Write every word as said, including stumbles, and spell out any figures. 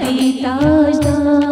गई ताजदार।